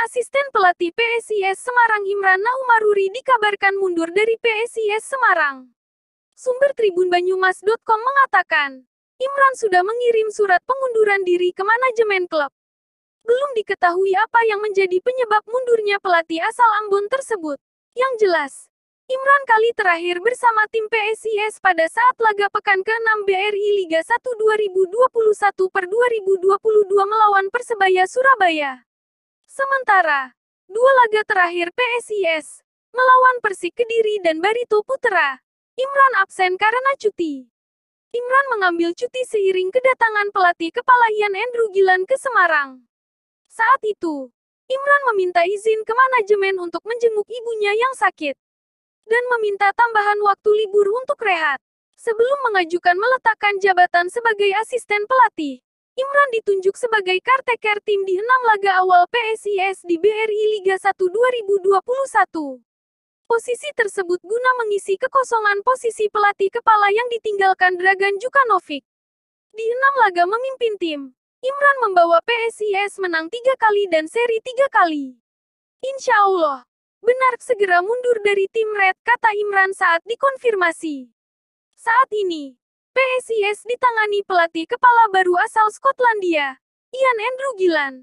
Asisten pelatih PSIS Semarang Imran Nahumarury dikabarkan mundur dari PSIS Semarang. Sumber Tribun Banyumas.com mengatakan, Imran sudah mengirim surat pengunduran diri ke manajemen klub. Belum diketahui apa yang menjadi penyebab mundurnya pelatih asal Ambon tersebut. Yang jelas, Imran kali terakhir bersama tim PSIS pada saat laga pekan ke-6 BRI Liga 1 2021/2022 melawan Persebaya Surabaya. Sementara, dua laga terakhir PSIS, melawan Persik Kediri dan Barito Putera, Imran absen karena cuti. Imran mengambil cuti seiring kedatangan pelatih kepala Ian Andrew Gillan ke Semarang. Saat itu, Imran meminta izin ke manajemen untuk menjenguk ibunya yang sakit dan meminta tambahan waktu libur untuk rehat. Sebelum mengajukan meletakkan jabatan sebagai asisten pelatih, Imran ditunjuk sebagai caretaker tim di 6 laga awal PSIS di BRI Liga 1 2021. Posisi tersebut guna mengisi kekosongan posisi pelatih kepala yang ditinggalkan Dragan Jukanovic. Di 6 laga memimpin tim, Imran membawa PSIS menang 3 kali dan seri 3 kali. Insya Allah, benar segera mundur dari tim Red, kata Imran saat dikonfirmasi. Saat ini, PSIS ditangani pelatih kepala baru asal Skotlandia, Ian Andrew Gillan.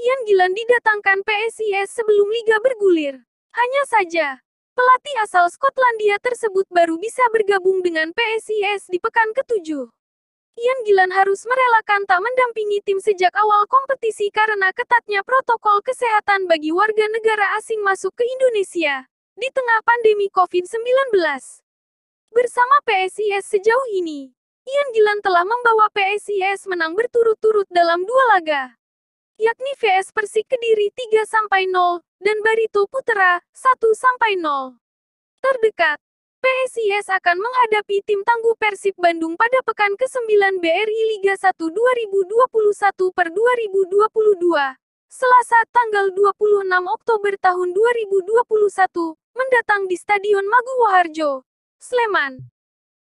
Ian Gillan didatangkan PSIS sebelum liga bergulir. Hanya saja, pelatih asal Skotlandia tersebut baru bisa bergabung dengan PSIS di pekan ke-7. Ian Gillan harus merelakan tak mendampingi tim sejak awal kompetisi karena ketatnya protokol kesehatan bagi warga negara asing masuk ke Indonesia di tengah pandemi COVID-19. Bersama PSIS sejauh ini, Ian Gillan telah membawa PSIS menang berturut-turut dalam 2 laga, yakni VS Persik Kediri 3-0. Dan Barito Putera 1-0. Terdekat, PSIS akan menghadapi tim tangguh Persib Bandung pada pekan ke-9 BRI Liga 1 2021/2022, Selasa tanggal 26 Oktober tahun 2021, mendatang di Stadion Maguwoharjo, Sleman.